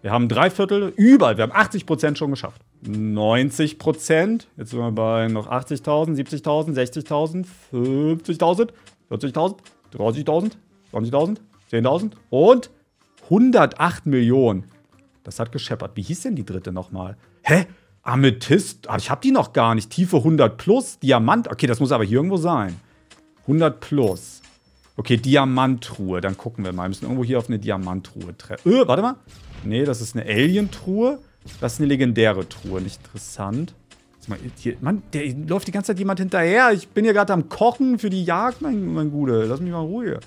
Wir haben drei Viertel überall. Wir haben achtzig Prozent schon geschafft. neunzig Prozent. Jetzt sind wir bei noch achtzigtausend, siebzigtausend, sechzigtausend, fünfzigtausend, vierzigtausend, dreißigtausend, zwanzigtausend, zehntausend und hundertacht Millionen. Das hat gescheppert. Wie hieß denn die dritte nochmal? Hä? Amethyst? Ah, ich hab die noch gar nicht. Tiefe hundert plus. Diamant. Okay, das muss aber hier irgendwo sein. hundert plus. Okay, Diamantruhe. Dann gucken wir mal. Wir müssen irgendwo hier auf eine Diamantruhe treffen. Öh, warte mal. Nee, das ist eine Alien-Truhe. Das ist eine legendäre Truhe. Nicht interessant. Hier, Mann, der läuft die ganze Zeit jemand hinterher. Ich bin hier gerade am Kochen für die Jagd, mein, mein Gude. Lass mich mal in Ruhe.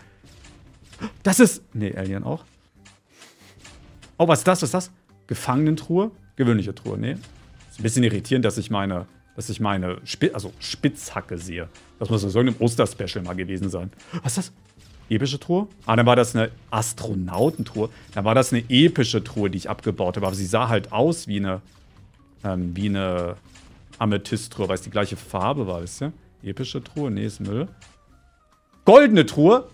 Das ist... Nee, Alien auch. Oh, was ist das? Was ist das? Gefangenentruhe? Gewöhnliche Truhe, nee. Ist ein bisschen irritierend, dass ich meine, dass ich meine Spitz, also Spitzhacke sehe. Das muss in so einem Osterspecial mal gewesen sein. Was ist das? Epische Truhe? Ah, dann war das eine Astronautentruhe. Dann war das eine epische Truhe, die ich abgebaut habe. Aber sie sah halt aus wie eine, ähm, wie eine Amethyst-Truhe, weil es die gleiche Farbe war, wisst ihr? Epische Truhe? Nee, ist Müll. Goldene Truhe!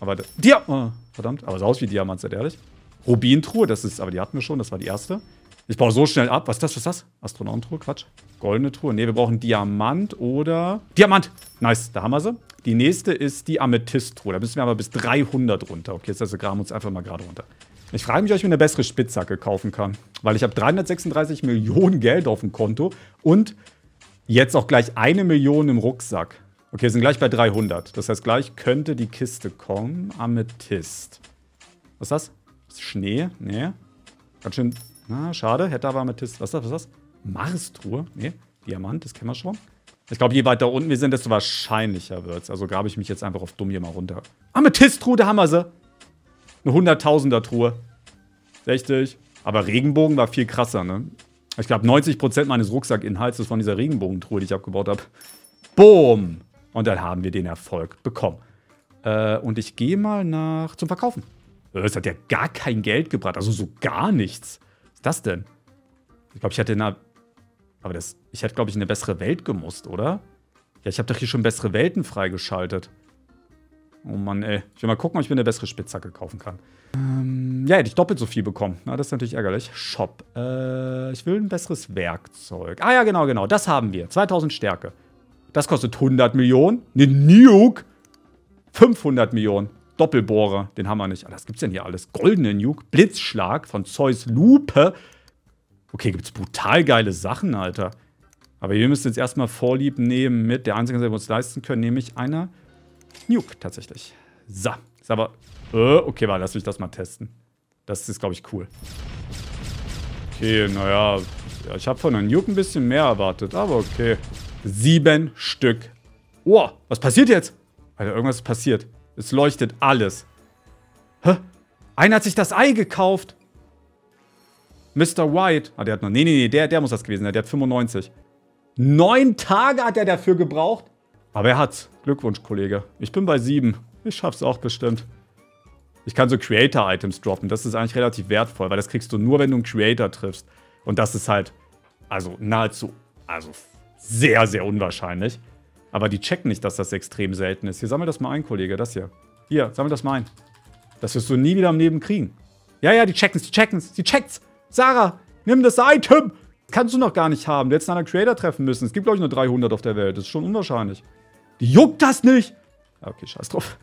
Aber Dia... Oh, verdammt. Aber sah aus wie Diamant, seid ehrlich. Rubintruhe, das ist... Aber die hatten wir schon, das war die erste. Ich baue so schnell ab. Was ist das? Was ist das? Astronautentruhe? Quatsch. Goldene Truhe. Ne, wir brauchen Diamant oder... Diamant! Nice, da haben wir sie. Die nächste ist die Amethyst-Truhe. Da müssen wir aber bis dreihundert runter. Okay, jetzt also graben wir uns einfach mal gerade runter. Ich frage mich, ob ich mir eine bessere Spitzhacke kaufen kann. Weil ich habe dreihundertsechsunddreißig Millionen Geld auf dem Konto. Und jetzt auch gleich eine Million im Rucksack. Okay, wir sind gleich bei dreihundert. Das heißt, gleich könnte die Kiste kommen. Amethyst. Was ist das? Ist Schnee? Ne. Ganz schön... Na, schade. Hätte aber Amethyst. Was ist das? Was ist das? Mars-Truhe? Nee. Diamant, das kennen wir schon. Ich glaube, je weiter unten wir sind, desto wahrscheinlicher wird's. Also grabe ich mich jetzt einfach auf dumm hier mal runter. Amethyst-Truhe, da haben wir sie. Eine hunderttausender-Truhe. sechzig. Aber Regenbogen war viel krasser, ne? Ich glaube, neunzig Prozent meines Rucksackinhalts ist von dieser Regenbogentruhe, die ich abgebaut habe. Boom! Und dann haben wir den Erfolg bekommen. Äh, und ich gehe mal nach... zum Verkaufen. Das hat ja gar kein Geld gebracht. Also so gar nichts. Das denn? Ich glaube, ich hätte eine... Aber das... Ich hätte, glaube ich, eine bessere Welt gemusst, oder? Ja, ich habe doch hier schon bessere Welten freigeschaltet. Oh Mann, ey. Ich will mal gucken, ob ich mir eine bessere Spitzhacke kaufen kann. Ähm, ja, hätte ich doppelt so viel bekommen. Na, das ist natürlich ärgerlich. Shop. Äh, ich will ein besseres Werkzeug. Ah ja, genau, genau. Das haben wir. zweitausend Stärke. Das kostet hundert Millionen. Eine Nuke. fünfhundert Millionen. Doppelbohrer, den haben wir nicht. Was gibt's denn hier alles? Goldene Nuke, Blitzschlag von Zeus Lupe. Okay, gibt's brutal geile Sachen, Alter. Aber wir müssen jetzt erstmal Vorlieb nehmen mit der einzigen, die wir uns leisten können, nämlich einer Nuke tatsächlich. So, ist aber... Äh, okay, warte, lass mich das mal testen. Das ist, glaube ich, cool. Okay, naja, ich habe von einer Nuke ein bisschen mehr erwartet, aber okay. Sieben Stück. Oh, was passiert jetzt? Alter, irgendwas ist passiert. Es leuchtet alles. Hä? Einer hat sich das Ei gekauft. Mister White. Ah, der hat noch... Nee, nee, nee, der, der muss das gewesen sein. Der hat fünfundneunzig. Neun Tage hat er dafür gebraucht. Aber er hat's. Glückwunsch, Kollege. Ich bin bei sieben. Ich schaff's auch bestimmt. Ich kann so Creator-Items droppen. Das ist eigentlich relativ wertvoll, weil das kriegst du nur, wenn du einen Creator triffst. Und das ist halt... Also nahezu... Also sehr, sehr unwahrscheinlich. Aber die checken nicht, dass das extrem selten ist. Hier, sammel das mal ein, Kollege. Das hier. Hier, sammel das mal ein. Das wirst du nie wieder am Leben kriegen. Ja, ja, die checken's, die checken's, die checkt's. Sarah, nimm das Item. Das kannst du noch gar nicht haben. Du hättest einen Creator treffen müssen. Es gibt, glaube ich, nur dreihundert auf der Welt. Das ist schon unwahrscheinlich. Die juckt das nicht. Okay, scheiß drauf.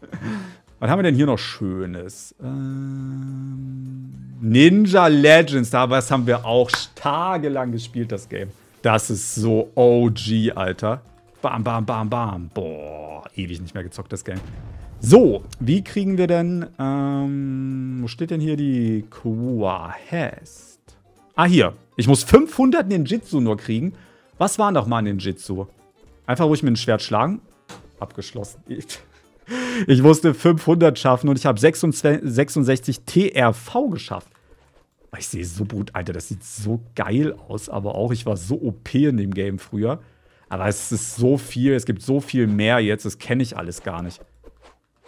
Was haben wir denn hier noch Schönes? Ähm, Ninja Legends. Das haben wir auch tagelang gespielt, das Game. Das ist so O G, Alter. Bam, bam, bam, bam. Boah, ewig nicht mehr gezockt, das Game. So, wie kriegen wir denn, ähm, wo steht denn hier die Quest? Ah, hier. Ich muss fünfhundert Ninjitsu nur kriegen. Was war nochmal Ninjitsu? Einfach ruhig mit dem Schwert schlagen. Abgeschlossen. Ich musste fünfhundert schaffen und ich habe sechsundsechzig T R V geschafft. Ich sehe so gut, Alter, das sieht so geil aus, aber auch, ich war so O P in dem Game früher. Aber es ist so viel, es gibt so viel mehr jetzt, das kenne ich alles gar nicht.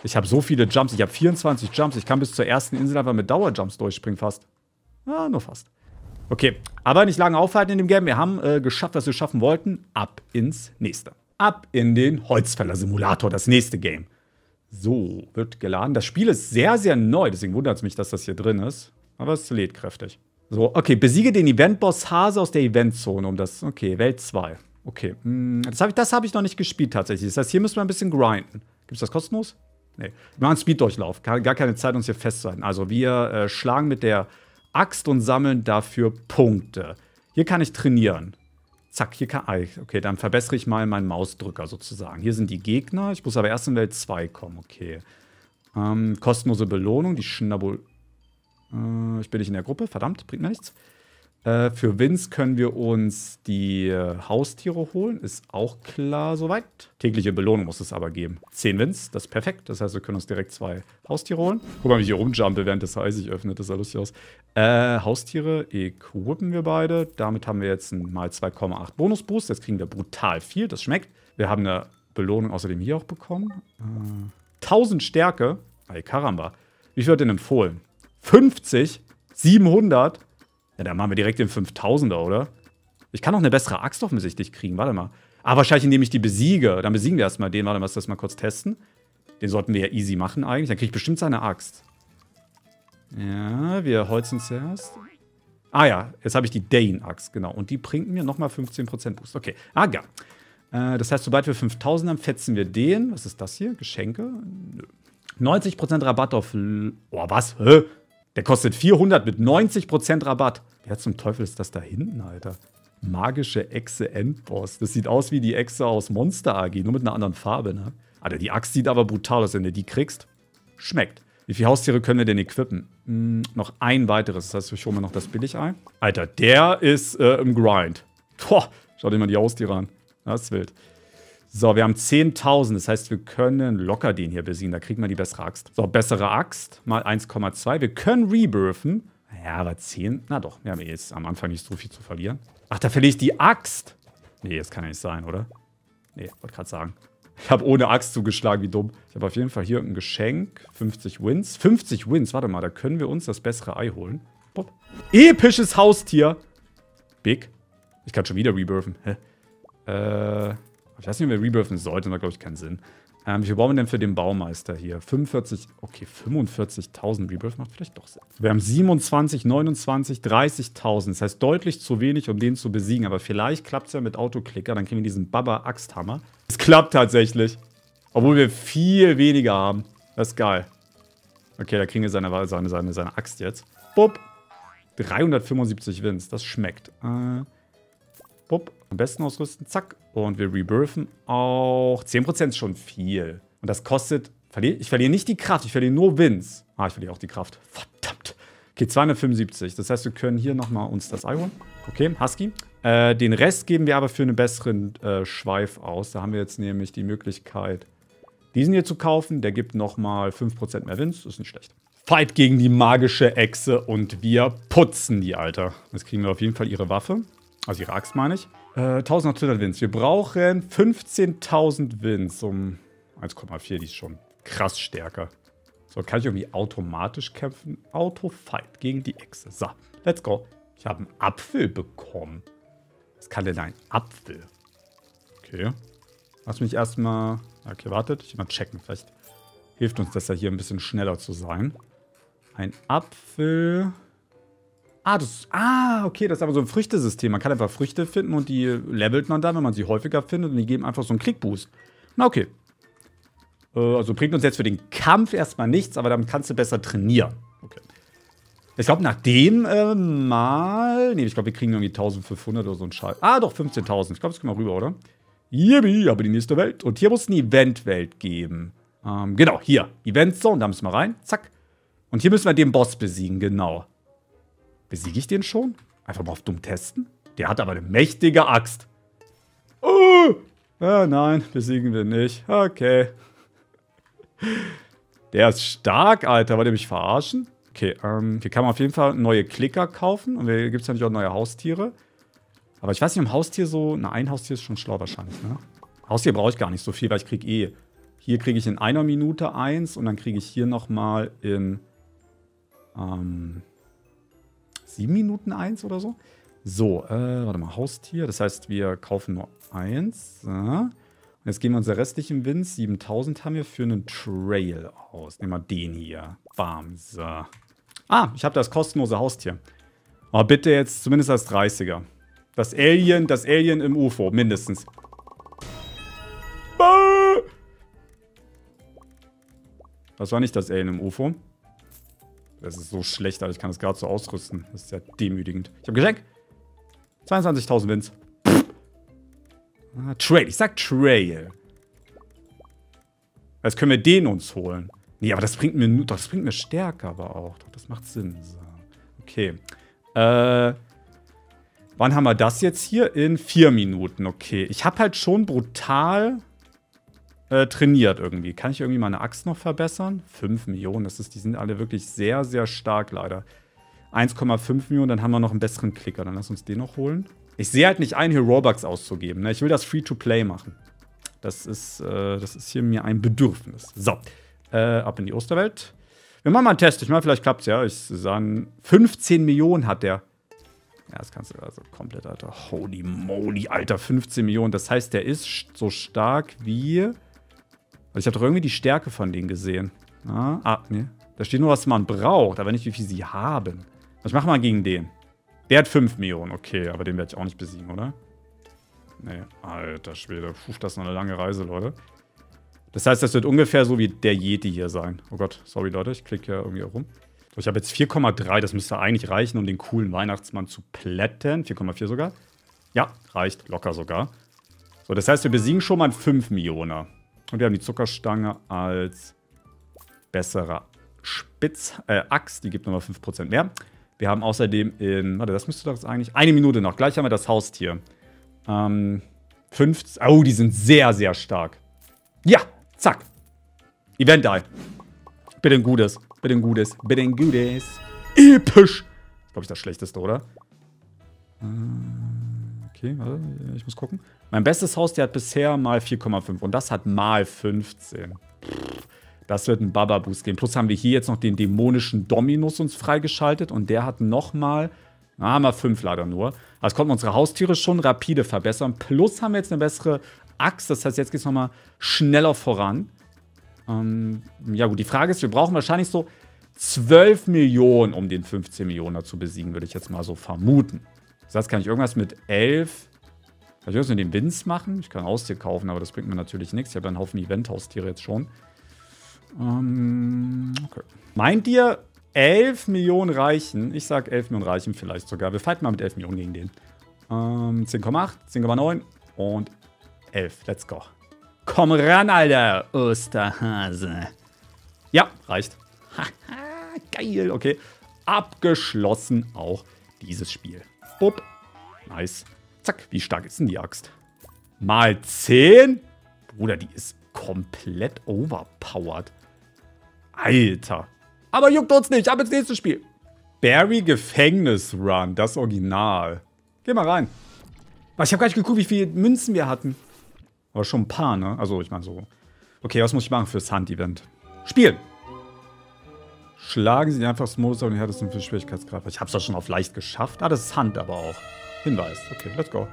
Ich habe so viele Jumps, ich habe vierundzwanzig Jumps, ich kann bis zur ersten Insel einfach mit Dauerjumps durchspringen fast. Ah, nur fast. Okay, aber nicht lange aufhalten in dem Game, wir haben äh, geschafft, was wir schaffen wollten. Ab ins nächste. Ab in den Holzfäller-Simulator, das nächste Game. So, wird geladen. Das Spiel ist sehr, sehr neu, deswegen wundert es mich, dass das hier drin ist. Aber es lädt kräftig. So, okay, besiege den Eventboss Hase aus der Eventzone, um das... Okay, Welt zwei. Okay, das habe ich, das hab ich noch nicht gespielt tatsächlich. Das heißt, hier müssen wir ein bisschen grinden. Gibt's das kostenlos? Nee. Wir machen einen Speed-Durchlauf. Gar keine Zeit, uns hier festzuhalten. Also, wir äh, schlagen mit der Axt und sammeln dafür Punkte. Hier kann ich trainieren. Zack, hier kann... Okay, dann verbessere ich mal meinen Mausdrücker sozusagen. Hier sind die Gegner. Ich muss aber erst in Welt zwei kommen. Okay. Ähm, kostenlose Belohnung. Die Schnabbel... Ich bin nicht in der Gruppe, verdammt, bringt mir nichts. Äh, für Vince können wir uns die äh, Haustiere holen, ist auch klar soweit. Tägliche Belohnung muss es aber geben. zehn Vince, das ist perfekt, das heißt, wir können uns direkt zwei Haustiere holen. Guck mal, wie ich hier rumjumpe, während das Ei sich öffnet, das sah lustig aus. Äh, Haustiere equippen wir beide, damit haben wir jetzt einen mal zwei Komma acht Bonusboost, jetzt kriegen wir brutal viel, das schmeckt. Wir haben eine Belohnung außerdem hier auch bekommen. Äh, tausend Stärke, ey Karamba, wie viel wird denn empfohlen? fünfzig? siebenhundert? Ja, dann machen wir direkt den fünftausender, oder? Ich kann noch eine bessere Axt offensichtlich kriegen, warte mal. Ah, wahrscheinlich indem ich die besiege. Dann besiegen wir erstmal den, warte mal, lass das mal kurz testen. Den sollten wir ja easy machen eigentlich, dann kriege ich bestimmt seine Axt. Ja, wir holzen zuerst. Ah ja, jetzt habe ich die Dane-Axt, genau. Und die bringt mir nochmal fünfzehn Prozent Boost, okay. Ah, ja. Äh, das heißt, sobald wir fünftausend haben, fetzen wir den. Was ist das hier? Geschenke? Nö. neunzig Prozent Rabatt auf... L oh, was? Hä? Der kostet vierhundert mit neunzig Prozent Rabatt. Wer zum Teufel ist das da hinten, Alter? Magische Echse Endboss. Das sieht aus wie die Echse aus Monster A G, nur mit einer anderen Farbe, ne? Alter, die Axt sieht aber brutal aus, wenn du die kriegst. Schmeckt. Wie viele Haustiere können wir denn equippen? Hm, noch ein weiteres. Das heißt, wir schauen mal noch das Billigei. Alter, der ist äh, im Grind. Boah, schau dir mal die Haustiere an. Das ist wild. So, wir haben zehntausend, das heißt, wir können locker den hier besiegen. Da kriegt man die bessere Axt. So, bessere Axt, mal eins Komma zwei. Wir können rebirthen. Ja, aber zehn, na doch, wir haben eh jetzt am Anfang nicht so viel zu verlieren. Ach, da verliere ich die Axt. Nee, das kann ja nicht sein, oder? Nee, wollte gerade sagen. Ich habe ohne Axt zugeschlagen, wie dumm. Ich habe auf jeden Fall hier ein Geschenk. fünfzig Wins. fünfzig Wins, warte mal, da können wir uns das bessere Ei holen. Boop. Episches Haustier. Big. Ich kann schon wieder rebirthen. Hä? Äh... Ich weiß nicht, wenn wir rebirthen sollten, da glaube ich keinen Sinn. Ähm, wie viel brauchen wir denn für den Baumeister hier? fünfundvierzig, okay, fünfundvierzigtausend Rebirth macht vielleicht doch Sinn. Wir haben siebenundzwanzig, neunundzwanzig, dreißigtausend. Das heißt deutlich zu wenig, um den zu besiegen. Aber vielleicht klappt es ja mit Autoklicker, dann kriegen wir diesen Baba-Axthammer. Es klappt tatsächlich. Obwohl wir viel weniger haben. Das ist geil. Okay, da kriegen wir seine, seine, seine, seine Axt jetzt. Bupp. dreihundertfünfundsiebzig Wins, das schmeckt. Äh, bupp. Am besten ausrüsten, zack. Und wir rebirthen auch. zehn Prozent ist schon viel. Und das kostet... Ich verliere nicht die Kraft, ich verliere nur Wins. Ah, ich verliere auch die Kraft. Verdammt. Okay, zweihundertfünfundsiebzig. Das heißt, wir können hier nochmal uns das Ei holen. Okay, Husky. Äh, den Rest geben wir aber für einen besseren äh, Schweif aus. Da haben wir jetzt nämlich die Möglichkeit, diesen hier zu kaufen. Der gibt nochmal fünf Prozent mehr Wins. Ist nicht schlecht. Fight gegen die magische Echse und wir putzen die, Alter. Jetzt kriegen wir auf jeden Fall ihre Waffe. Also ihre Axt, meine ich. Äh, eintausendachthundert Wins. Wir brauchen fünfzehntausend Wins. Um eins Komma vier, die ist schon krass stärker. So, kann ich irgendwie automatisch kämpfen? Auto-Fight gegen die Echse. So, let's go. Ich habe einen Apfel bekommen. Was kann denn ein Apfel? Okay. Lass mich erstmal... Okay, wartet. Ich will mal checken. Vielleicht hilft uns das ja hier ein bisschen schneller zu sein. Ein Apfel... Ah, das, ah, okay, das ist aber so ein Früchtesystem. Man kann einfach Früchte finden und die levelt man dann, wenn man sie häufiger findet. Und die geben einfach so einen Klickboost. Na, okay. Äh, also bringt uns jetzt für den Kampf erstmal nichts, aber damit kannst du besser trainieren. Okay. Ich glaube, nach dem äh, mal... Nee, ich glaube, wir kriegen irgendwie eintausendfünfhundert oder so einen Scheiß. Ah, doch, fünfzehntausend. Ich glaube, das können wir rüber, oder? Yippie, aber die nächste Welt. Und hier muss es eine Eventwelt geben. Ähm, genau, hier. Eventzone, da müssen wir rein. Zack. Und hier müssen wir den Boss besiegen, genau. Besiege ich den schon? Einfach mal auf dumm testen? Der hat aber eine mächtige Axt. Oh! Ah, nein, besiegen wir nicht. Okay. Der ist stark, Alter. Wollt ihr mich verarschen? Okay, ähm, hier kann man auf jeden Fall neue Klicker kaufen. Und hier gibt es natürlich auch neue Haustiere. Aber ich weiß nicht, um Haustier so... Na, ein Haustier ist schon schlau wahrscheinlich, ne? Haustier brauche ich gar nicht so viel, weil ich kriege eh... Hier kriege ich in einer Minute eins und dann kriege ich hier nochmal in... Ähm... sieben Minuten eins oder so. So, äh, warte mal, Haustier. Das heißt, wir kaufen nur eins. So. Und jetzt geben wir unsere restlichen Wins. siebentausend haben wir für einen Trail aus. Nehmen wir den hier. Bam, so. Ah, ich habe das kostenlose Haustier. Aber bitte jetzt zumindest als dreißiger. Das Alien, das Alien im U F O, mindestens. Das war nicht das Alien im U F O. Das ist so schlecht, Alter. Ich kann das gerade so ausrüsten. Das ist ja demütigend. Ich habe Geschenk. zweiundzwanzigtausend Wins. Ah, Trail. Ich sag Trail. Jetzt können wir den uns holen. Nee, aber das bringt mir nur... Doch, das bringt mir Stärke aber auch. Doch, das macht Sinn. So. Okay. Äh... Wann haben wir das jetzt hier? In vier Minuten. Okay. Ich habe halt schon brutal... Äh, trainiert irgendwie. Kann ich irgendwie meine Axt noch verbessern? fünf Millionen, das ist, die sind alle wirklich sehr, sehr stark leider. eins Komma fünf Millionen, dann haben wir noch einen besseren Klicker. Dann lass uns den noch holen. Ich sehe halt nicht ein, hier Robux auszugeben. Ne? Ich will das Free-to-Play machen. Das ist, äh, das ist hier mir ein Bedürfnis. So, äh, ab in die Osterwelt. Wir machen mal einen Test. Ich meine, vielleicht klappt es ja. Ich sage, fünfzehn Millionen hat der. Ja, das kannst du also komplett, Alter. Holy moly, Alter, fünfzehn Millionen. Das heißt, der ist so stark wie... Also ich habe doch irgendwie die Stärke von denen gesehen. Ah, ah, ne. Da steht nur, was man braucht, aber nicht, wie viel sie haben. Was machen wir gegen den? Der hat fünf Millionen. Okay, aber den werde ich auch nicht besiegen, oder? Nee, alter Schwede. Puh, das ist noch eine lange Reise, Leute. Das heißt, das wird ungefähr so wie der Yeti hier sein. Oh Gott, sorry, Leute. Ich klicke ja irgendwie rum. So, ich habe jetzt vier Komma drei. Das müsste eigentlich reichen, um den coolen Weihnachtsmann zu plätten. vier Komma vier sogar. Ja, reicht. Locker sogar. So, das heißt, wir besiegen schon mal einen fünf Millioner. Und wir haben die Zuckerstange als bessere Spitz, äh, Axt. Die gibt nochmal fünf Prozent mehr. Wir haben außerdem in... Warte, das müsste doch jetzt eigentlich... Eine Minute noch. Gleich haben wir das Haustier. Ähm, fünf... Oh, die sind sehr, sehr stark. Ja, zack. Event ein. Bitte ein gutes. Bitte ein gutes. Bitte ein gutes. Episch. Das ist, glaube ich, das Schlechteste, oder? Okay, warte. Ich muss gucken. Mein bestes Haus, der hat bisher mal vier Komma fünf und das hat mal fünfzehn. Das wird ein Baba-Boost geben. Plus haben wir hier jetzt noch den dämonischen Dominus uns freigeschaltet und der hat nochmal, na, mal fünf leider nur. Also konnten wir unsere Haustiere schon rapide verbessern. Plus haben wir jetzt eine bessere Axt, das heißt, jetzt geht es nochmal schneller voran. Ähm, ja gut, die Frage ist, wir brauchen wahrscheinlich so zwölf Millionen, um den fünfzehn Millioner zu besiegen, würde ich jetzt mal so vermuten. Das heißt, kann ich irgendwas mit elf... Ich muss mit den Wins machen. Ich kann ein Haustier kaufen, aber das bringt mir natürlich nichts. Ich habe einen Haufen Event-Haustiere jetzt schon. Ähm, okay. Meint ihr, elf Millionen reichen? Ich sag, elf Millionen reichen vielleicht sogar. Wir fighten mal mit elf Millionen gegen den. Ähm, zehn Komma acht, zehn Komma neun und elf. Let's go. Komm ran, Alter, Osterhase. Ja, reicht. Haha, geil. Okay. Abgeschlossen auch dieses Spiel. Bupp. Nice. Zack. Wie stark ist denn die Axt? Mal zehn? Bruder, die ist komplett overpowered. Alter. Aber juckt uns nicht. Ab ins nächste Spiel. Barry Gefängnis Run. Das Original. Geh mal rein. Was, ich habe gar nicht geguckt, wie viele Münzen wir hatten. Aber schon ein paar, ne? Also, ich meine so. Okay, was muss ich machen fürs Hand-Event? Spielen. Schlagen Sie den einfachsten Modus auf den härtesten für Schwierigkeitsgrad. Ich hab's doch schon auf leicht geschafft. Ah, das ist Hand aber auch. Hinweis. Okay, let's go.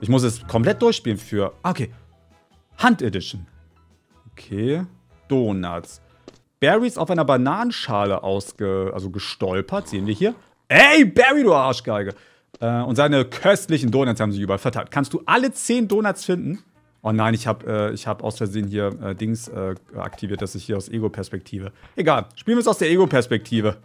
Ich muss es komplett durchspielen für... Ah, okay. Hand Edition. Okay. Donuts. Barrys auf einer Bananenschale ausge... Also gestolpert. Sehen wir hier. Ey, Barry, du Arschgeige. Äh, und seine köstlichen Donuts haben sie überall verteilt. Kannst du alle zehn Donuts finden? Oh nein, ich habe äh, hab aus Versehen hier äh, Dings äh, aktiviert, dass ich hier aus Ego-Perspektive... Egal, spielen wir es aus der Ego-Perspektive.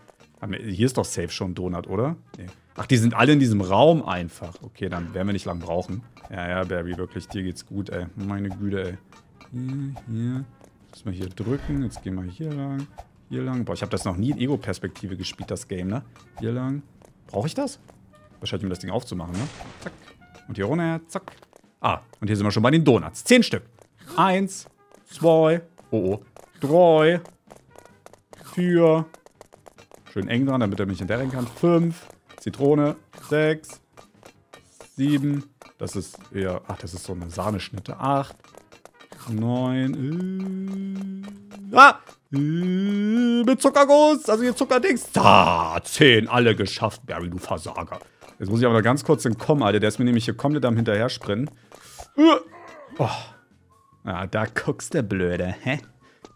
Hier ist doch safe schon ein Donut, oder? Nee. Ach, die sind alle in diesem Raum einfach. Okay, dann werden wir nicht lang brauchen. Ja, ja, Barry, wirklich, dir geht's gut, ey. Meine Güte, ey. Hier, hier. Müssen wir hier drücken. Jetzt gehen wir hier lang. Hier lang. Boah, ich habe das noch nie in Ego-Perspektive gespielt, das Game, ne? Hier lang. Brauche ich das? Wahrscheinlich, um das Ding aufzumachen, ne? Zack. Und hier runter, zack. Ah, und hier sind wir schon bei den Donuts. Zehn Stück. Eins, zwei, oh, oh, drei, vier. Schön eng dran, damit er mich hinterrennen kann. Fünf, Zitrone, sechs, sieben. Das ist eher, ach, das ist so eine Sahneschnitte. Acht, neun, äh, ah, äh, mit Zuckerguss, also hier Zuckerdings. Da, zehn, alle geschafft, Barry, du Versager. Jetzt muss ich aber noch ganz kurz den Kommen, Alter. Der ist mir nämlich hier komplett am hinterher sprinten. Oh. Ah, da guckst du, Blöde. Hä?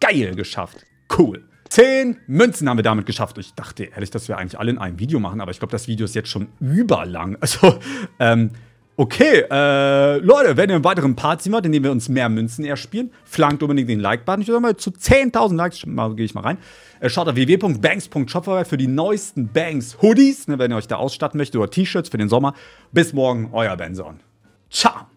Geil geschafft. Cool. Zehn Münzen haben wir damit geschafft. Ich dachte ehrlich, dass wir eigentlich alle in einem Video machen, aber ich glaube, das Video ist jetzt schon überlang. Also, ähm, okay. Äh, Leute, wenn ihr einen weiteren Part ziehen wollt, in dem wir uns mehr Münzen erspielen, flankt unbedingt den Like-Button. Ich würde mal zu zehntausend Likes, mal, gehe ich mal rein. Schaut auf w w w punkt benx punkt shop vorbei für die neuesten Benx-Hoodies, ne, wenn ihr euch da ausstatten möchtet, oder T-Shirts für den Sommer. Bis morgen, euer Benson. Ciao!